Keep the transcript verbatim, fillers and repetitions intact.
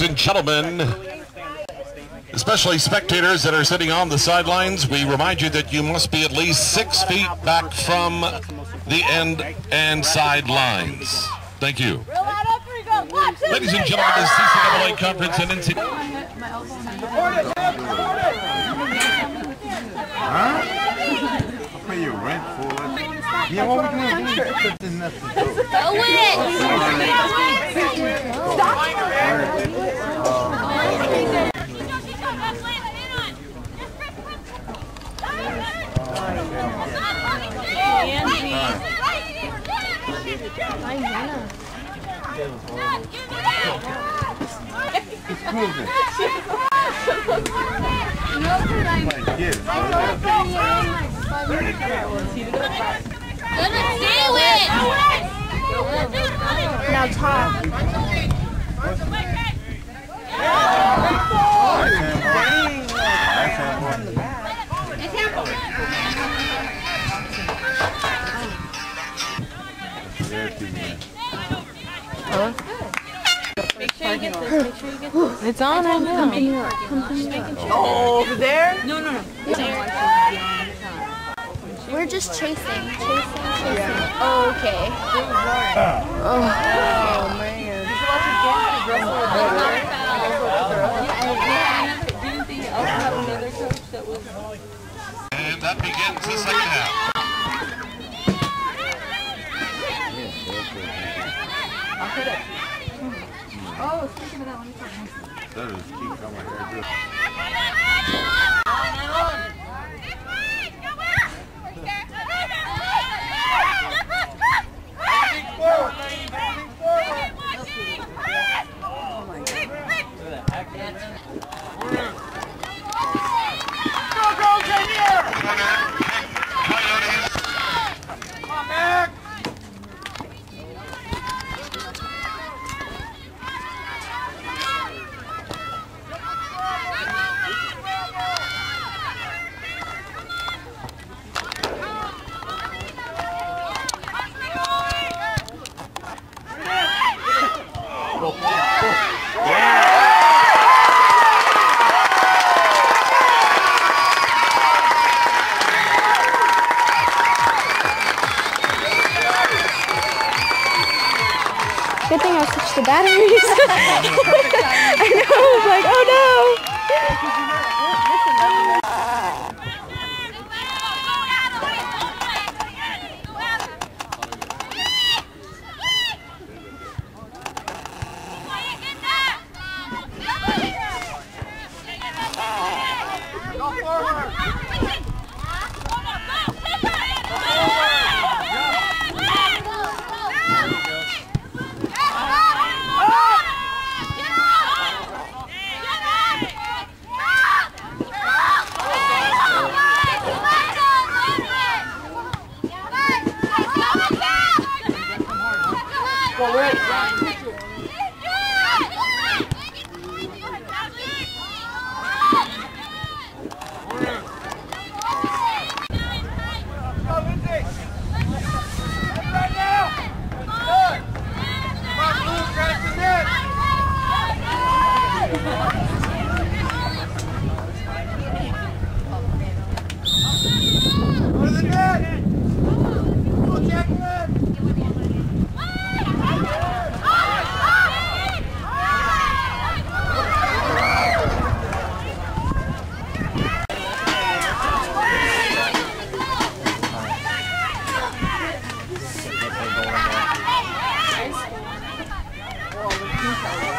ladies and gentlemen, especially spectators that are sitting on the sidelines, we remind you that you must be at least six feet back from the end and sidelines. Thank you. Ladies and gentlemen, this C C A A conference and N C A A. Now talk. It's on right now. Oh, over there? No, no, no. We're just chasing, chasing, chasing. Oh, okay. Oh, man. And that begins the second half. Oh, speaking of that one, that is keep coming here. Oh my God. Go, go, Junior! Come on, Mac! Good thing I switched the batteries. I know, I was like, oh no! Oh,